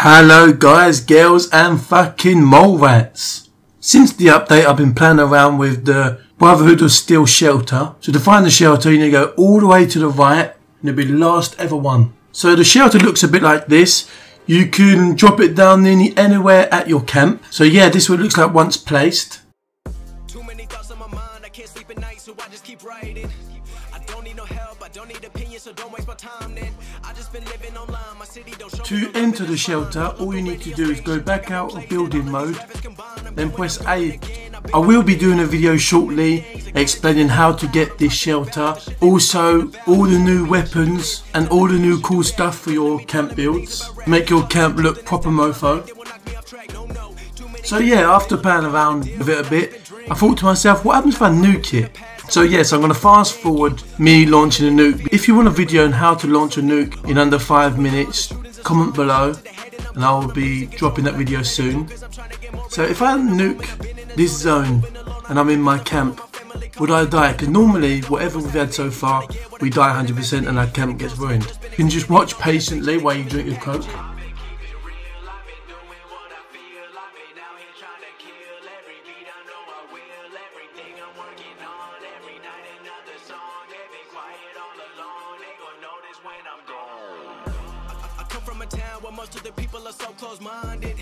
Hello guys, girls and fucking mole rats. Since the update I've been playing around with the Brotherhood of Steel shelter. So to find the shelter you need to go all the way to the right and it'll be the last ever one. So the shelter looks a bit like this. You can drop it down nearly anywhere at your camp. So yeah, this is what it looks like once placed. Too many thoughts on my mind, I can't sleep at night, so I just keep writing. I don't need no help, I don't need opinions, so don't waste my time then. I just been living online, my city don't show. To enter the shelter, all you need to do is go back out of building mode, then press A. I will be doing a video shortly explaining how to get this shelter, also all the new weapons and all the new cool stuff for your camp builds. Make your camp look proper mofo. So yeah, after playing around with it a bit, I thought to myself, what happens if I nuke it? So yes, I'm going to fast forward me launching a nuke. If you want a video on how to launch a nuke in under 5 minutes, comment below and I will be dropping that video soon. So if I nuke this zone and I'm in my camp, would I die? Because normally whatever we've had so far, we die 100% and our camp gets ruined. You can just watch patiently while you drink your coke. From a town where most of the people are so close-minded,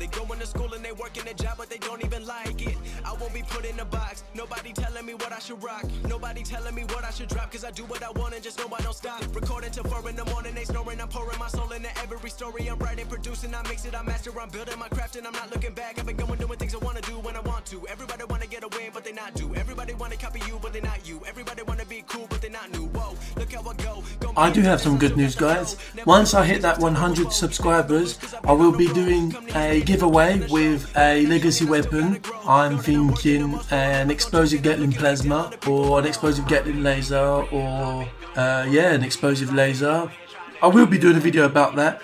they go into school and they work in a job but they don't even like it. I won't be put in a box, nobody telling me what I should rock, nobody telling me what I should drop, cause I do what I want and just know I don't stop. Recording till 4 in the morning, they snoring, I'm pouring my soul into every story I'm writing, producing, I mix it, I master, I'm building my craft and I'm not looking back. I've been going doing things I wanna do when I want to. Everybody wanna get away but they not do, everybody wanna copy you but they not you, everybody wanna be cool but they not new. Whoa, look how I go. I do have some good news guys, once I hit that 100 subscribers I will be doing a giveaway with a legacy weapon. I'm thinking an explosive Gatling plasma or an explosive Gatling laser or an explosive laser. I will be doing a video about that,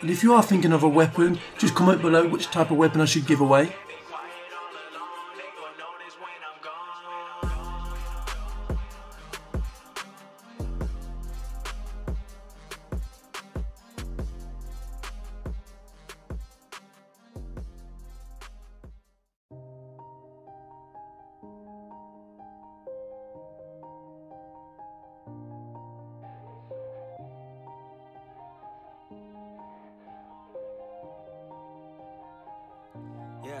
and if you are thinking of a weapon just comment below which type of weapon I should give away. Yeah,